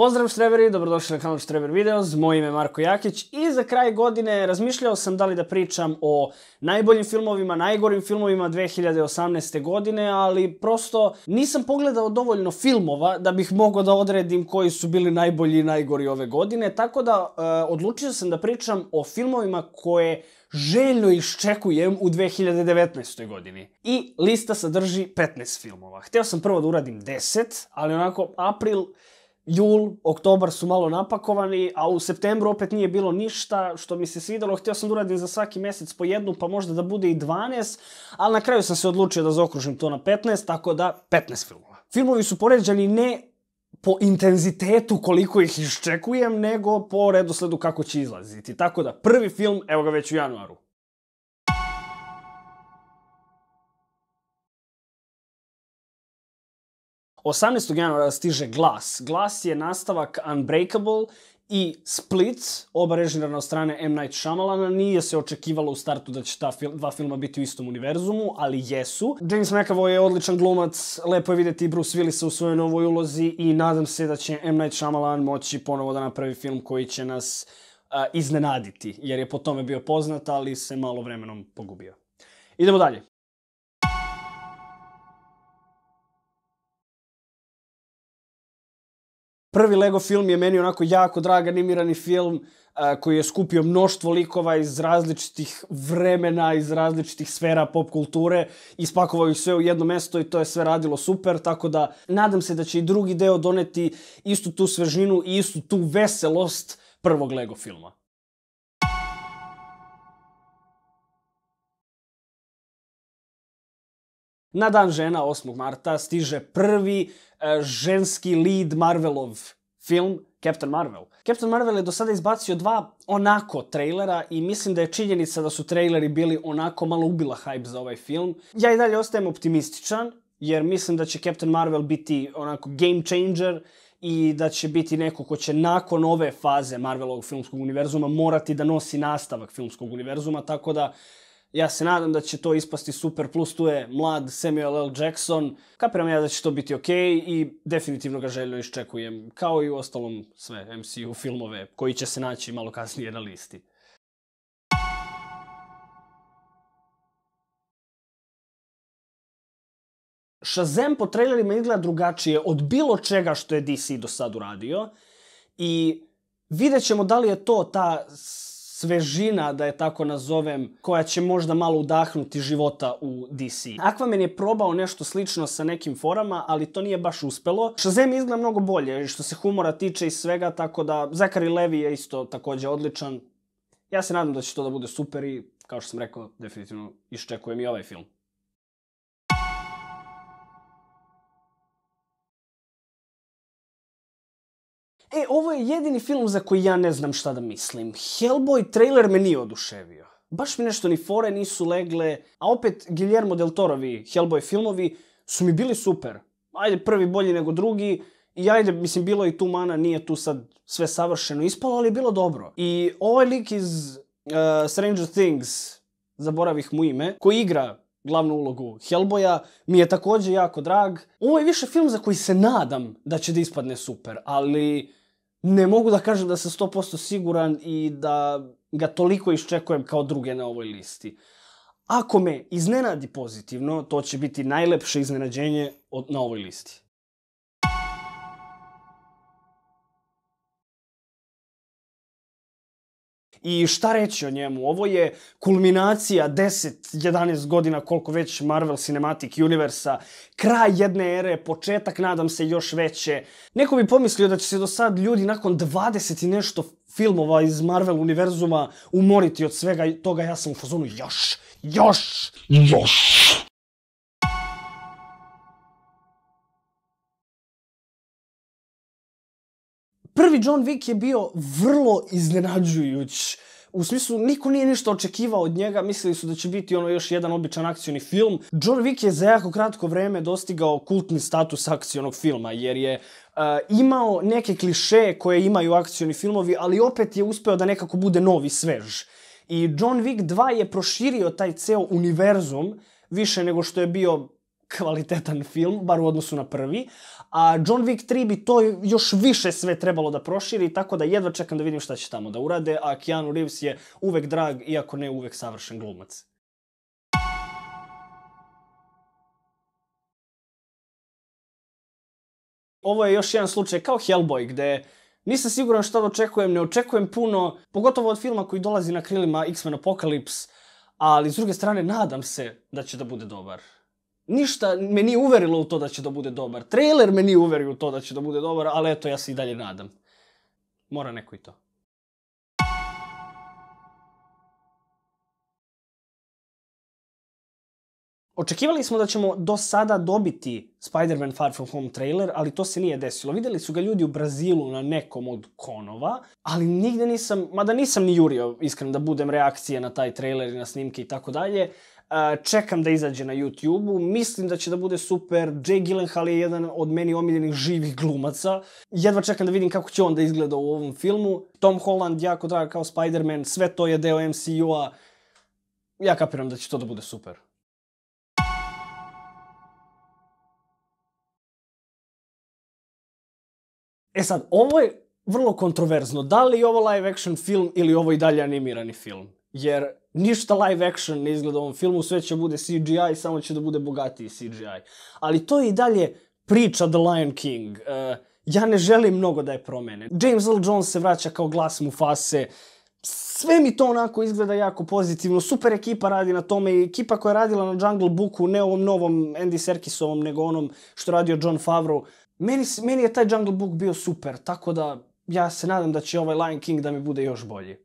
Pozdrav Štreberi, dobrodošli na kanal Štreber Videos, moje ime je Marko Jakić i za kraj godine razmišljao sam da li da pričam o najboljim filmovima, najgorim filmovima 2018. godine, ali prosto nisam pogledao dovoljno filmova da bih mogao da odredim koji su bili najbolji i najgori ove godine, tako da odlučio sam da pričam o filmovima koje željno iščekujem u 2019. godini. I lista sadrži 15 filmova. Hteo sam prvo da uradim 10, ali onako april, jul, oktobar su malo napakovani, a u septembru opet nije bilo ništa što mi se svidalo. Hteo sam da uradim za svaki mesec po jednu, pa možda da bude i 12, ali na kraju sam se odlučio da zaokružim to na 15, tako da 15 filmova. Filmovi su poređani ne po intenzitetu koliko ih iščekujem, nego po redosledu kako će izlaziti. Tako da, prvi film, evo ga već u januaru. O 18. januara stiže Glass. Glass je nastavak Unbreakable i Split, oba režirana od strane M. Night Shyamalana. Nije se očekivalo u startu da će ta dva filma biti u istom univerzumu, ali jesu. James McAvoy je odličan glumac, lepo je vidjeti Bruce Willisa u svojoj novoj ulozi i nadam se da će M. Night Shyamalan moći ponovo da napravi film koji će nas iznenaditi, jer je po tome bio poznat, ali se malo vremenom pogubio. Idemo dalje. Prvi Lego film je meni onako jako drag animirani film koji je skupio mnoštvo likova iz različitih vremena, iz različitih sfera pop kulture, ispakovao ih sve u jedno mesto i to je sve radilo super, tako da nadam se da će i drugi deo doneti istu tu svežinu i istu tu veselost prvog Lego filma. Na Dan žena, 8. marta, stiže prvi ženski lead Marvelov film, Captain Marvel. Captain Marvel je do sada izbacio dva onako trejlera i mislim da je činjenica da su trejleri bili onako malo ubila hype za ovaj film. Ja i dalje ostajem optimističan jer mislim da će Captain Marvel biti onako game changer i da će biti neko ko će nakon ove faze Marvelovog filmskog univerzuma morati da nosi nastavak filmskog univerzuma, tako da ja se nadam da će to ispasti super, plus tu je mlad Samuel L. Jackson. Kapiram ja da će to biti okej i definitivno ga željno iščekujem, kao i u ostalom sve MCU filmove koji će se naći malo kasnije na listi. Shazam po trailerima izgleda drugačije od bilo čega što je DC do sad uradio i vidjet ćemo da li je to ta svežina, da je tako nazovem, koja će možda malo udahnuti života u DC. Aquaman je probao nešto slično sa nekim forama, ali to nije baš uspelo. Shazam izgleda mnogo bolje, što se humora tiče i svega, tako da Zachary Levi je isto također odličan. Ja se nadam da će to da bude super i, kao što sam rekao, definitivno iščekujem i ovaj film. Ovo je jedini film za koji ja ne znam šta da mislim. Hellboy trailer me nije oduševio. Baš mi nešto ni fore nisu legle, a opet Guillermo del Torovi Hellboy filmovi su mi bili super. Ajde, prvi bolji nego drugi i ajde, mislim, bilo i tu mana, nije tu sad sve savršeno ispalo, ali je bilo dobro. I ovaj lik iz Stranger Things, zaboravih mu ime, koji igra glavnu ulogu Hellboya, mi je također jako drag. Ovo je više film za koji se nadam da će da ispadne super, ali ne mogu da kažem da sam 100% siguran i da ga toliko iščekujem kao druge na ovoj listi. Ako me iznenadi pozitivno, to će biti najlepše iznenađenje na ovoj listi. I šta reći o njemu? Ovo je kulminacija 10-11 godina koliko već Marvel Cinematic Universa, kraj jedne ere, početak nadam se još veće. Neko bi pomislio da će se do sad ljudi nakon 20 i nešto filmova iz Marvel univerzuma umoriti od svega toga, ja sam u fazonu još! Prvi John Wick je bio vrlo iznenađujuć, u smislu niko nije ništa očekivao od njega, mislili su da će biti ono još jedan običan akcioni film. John Wick je za jako kratko vreme dostigao kultni status akcionog filma jer je imao neke kliše koje imaju akcioni filmovi, ali opet je uspeo da nekako bude novi, svež. I John Wick 2 je proširio taj ceo univerzum više nego što je bio kvalitetan film, bar u odnosu na prvi, a John Wick 3 bi to još više sve trebalo da proširi, tako da jedva čekam da vidim šta će tamo da urade, a Keanu Reeves je uvek drag, iako ne uvek savršen glumac. Ovo je još jedan slučaj kao Hellboy, gde nisam siguran šta da očekujem, ne očekujem puno, pogotovo od filma koji dolazi na krilima X-Men Apocalypse, ali s druge strane nadam se da će da bude dobar. Ništa me nije uverilo u to da će da bude dobar. Trailer me nije uverio u to da će da bude dobar, ali eto, ja se i dalje nadam. Mora neko i to. Očekivali smo da ćemo do sada dobiti Spider-Man Far From Home trailer, ali to se nije desilo. Videli su ga ljudi u Brazilu na nekom od konova, ali nigde nisam, mada nisam ni jurio, iskreno da budem, reakcije na taj trailer i na snimke i tako dalje. Čekam da izađe na YouTube-u, mislim da će da bude super. Jake Gyllenhaal je jedan od meni omiljenih živih glumaca. Jedva čekam da vidim kako će on da izgleda u ovom filmu. Tom Holland, jako drag kao Spider-Man, sve to je deo MCU-a. Ja kapiram da će to da bude super. E sad, ovo je vrlo kontroverzno. Da li je ovo live action film ili ovo i dalje animirani film? Jer ništa live action ne izgleda u ovom filmu, sve će bude CGI, samo će da bude bogatiji CGI. Ali to je i dalje priča The Lion King. Ja ne želim mnogo da je promene. James Earl Jones se vraća kao Glass Mufase. Sve mi to onako izgleda jako pozitivno. Super ekipa radi na tome i ekipa koja je radila na Jungle Booku, ne ovom novom Andy Serkisovom, nego onom što radio John Favreau. Meni je taj Jungle Book bio super, tako da ja se nadam da će ovaj Lion King da mi bude još bolji.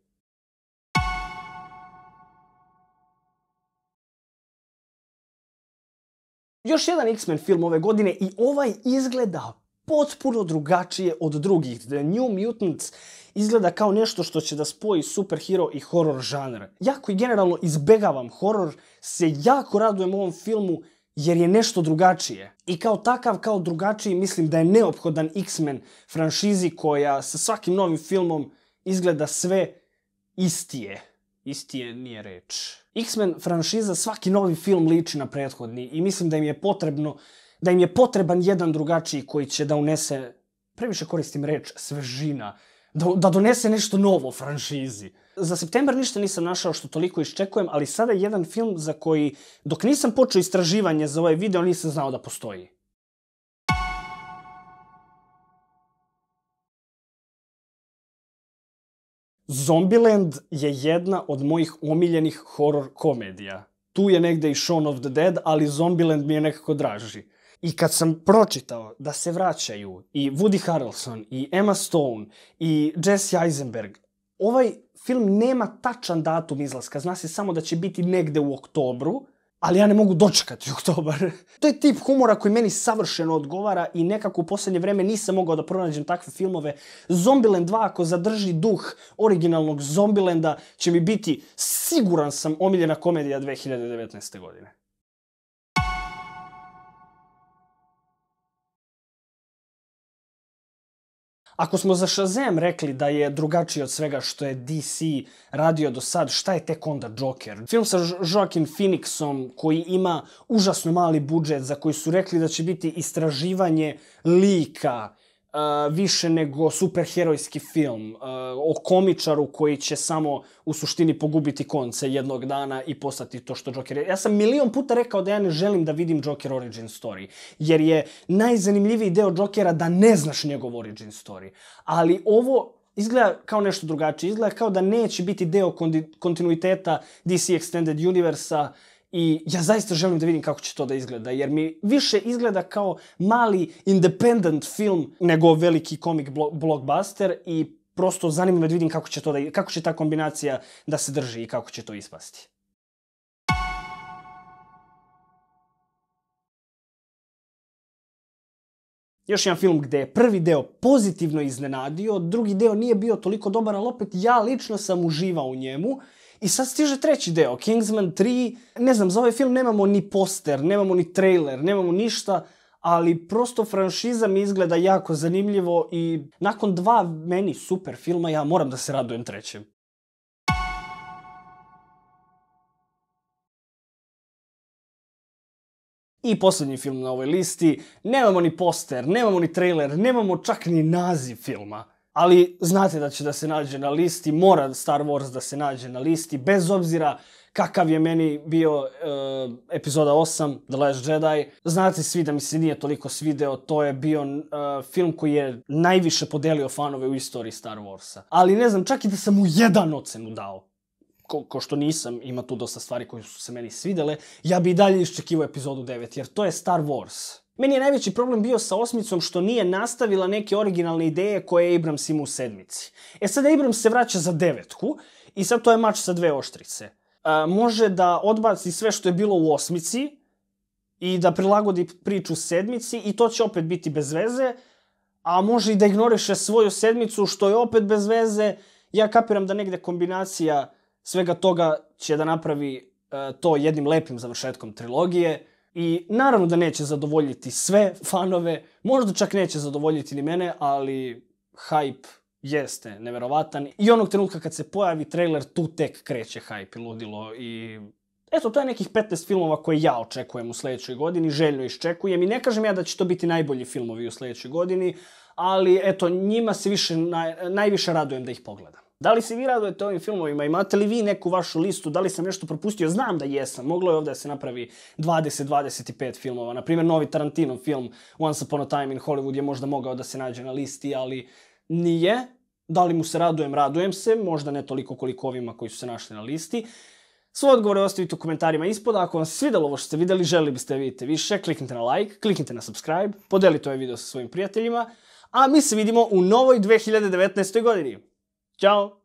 Još jedan X-Men film ove godine i ovaj izgleda potpuno drugačije od drugih. The New Mutants izgleda kao nešto što će da spoji superhero i horor žanr. Ja, koji generalno izbegavam horor, se jako radujem ovom filmu jer je nešto drugačije. I kao takav, kao drugačiji, mislim da je neophodan X-Men franšizi koja sa svakim novim filmom izgleda sve istije. Istije nije reč. X-Men franšiza, svaki novi film liči na prethodni i mislim da im je potreban jedan drugačiji koji će da unese, previše koristim reč, svežina, da donese nešto novo franšizi. Za septembar ništa nisam našao što toliko iščekujem, ali sada je jedan film za koji, dok nisam počeo istraživanje za ovaj video, nisam znao da postoji. Zombieland je jedna od mojih omiljenih horor komedija. Tu je negde i Shaun of the Dead, ali Zombieland mi je nekako draži. I kad sam pročitao da se vraćaju i Woody Harrelson, i Emma Stone, i Jesse Eisenberg, ovaj film nema tačan datum izlaska, zna se samo da će biti negde u oktobru, ali ja ne mogu dočekati oktobar. To je tip humora koji meni savršeno odgovara i nekako u poslednje vreme nisam mogao da pronađem takve filmove. Zombieland 2, ako zadrži duh originalnog Zombielanda, će mi biti, siguran sam, omiljena komedija 2019. godine. Ako smo za Shazam rekli da je drugačiji od svega što je DC radio do sad, šta je tek onda Joker? Film sa Joaquin Phoenixom koji ima užasno mali budžet, za koji su rekli da će biti istraživanje lika, više nego superherojski film, o komičaru koji će samo u suštini pogubiti konce jednog dana i postati to što Joker je. Ja sam milion puta rekao da ja ne želim da vidim Joker origin story, jer je najzanimljiviji deo Jokera da ne znaš njegov origin story. Ali ovo izgleda kao nešto drugačije, izgleda kao da neće biti deo kontinuiteta DC Extended Universe-a, i ja zaista želim da vidim kako će to da izgleda, jer mi više izgleda kao mali independent film nego veliki komik blockbuster i prosto zanima me da vidim kako će ta kombinacija da se drži i kako će to ispasti. Još jedan film gde je prvi deo pozitivno iznenadio, drugi deo nije bio toliko dobar, ali opet ja lično sam uživao u njemu. I sad stiže treći deo, Kingsman 3. Ne znam, za ovaj film nemamo ni poster, nemamo ni trailer, nemamo ništa, ali prosto franšiza mi izgleda jako zanimljivo i nakon dva meni super filma ja moram da se radujem trećem. I posljednji film na ovoj listi, nemamo ni poster, nemamo ni trailer, nemamo čak ni naziv filma. Ali znate da će da se nađe na listi, mora Star Wars da se nađe na listi, bez obzira kakav je meni bio epizoda 8, The Last Jedi. Znate svi da mi se nije toliko svideo, to je bio film koji je najviše podelio fanove u istoriji Star Warsa. Ali ne znam, čak i da sam mu jedan ocenu dao, ko što nisam, ima tu dosta stvari koje su se meni svidele, ja bi i dalje iščekivao epizodu 9, jer to je Star Wars. Meni je najveći problem bio sa osmicom što nije nastavila neke originalne ideje koje je Abrams imao u sedmici. E sad Abrams se vraća za 9 i sad to je mač sa dve oštrice. Može da odbaci sve što je bilo u osmici i da prilagodi priču u sedmici i to će opet biti bez veze, a može i da ignoriše svoju sedmicu što je opet bez veze. Ja kapiram da negde kombinacija svega toga će da napravi to jednim lepim završetkom trilogije. I naravno da neće zadovoljiti sve fanove, možda čak neće zadovoljiti ni mene, ali hype jeste neverovatan. I onog trenutka kad se pojavi trailer, tu tek kreće hype i ludilo. I eto, to je nekih 15 filmova koje ja očekujem u sljedećoj godini, željno iščekujem. I ne kažem ja da će to biti najbolji filmovi u sljedećoj godini, ali eto, njima se najviše radujem da ih pogledam. Da li se vi radujete ovim filmovima? Imate li vi neku vašu listu? Da li sam nešto propustio? Znam da jesam. Moglo je ovdje da se napravi 20-25 filmova. Naprimjer, novi Tarantino film Once Upon a Time in Hollywood je možda mogao da se nađe na listi, ali nije. Da li mu se radujem? Radujem se. Možda ne toliko koliko ovima koji su se našli na listi. Svoje odgovore ostavite u komentarima ispod. Ako vam se svidjelo ovo što ste vidjeli, želi biste da vidite više, kliknite na like, kliknite na subscribe, podelite ovaj video sa svojim prijateljima, a mi se vidimo u novoj 2019. godini. Ciao!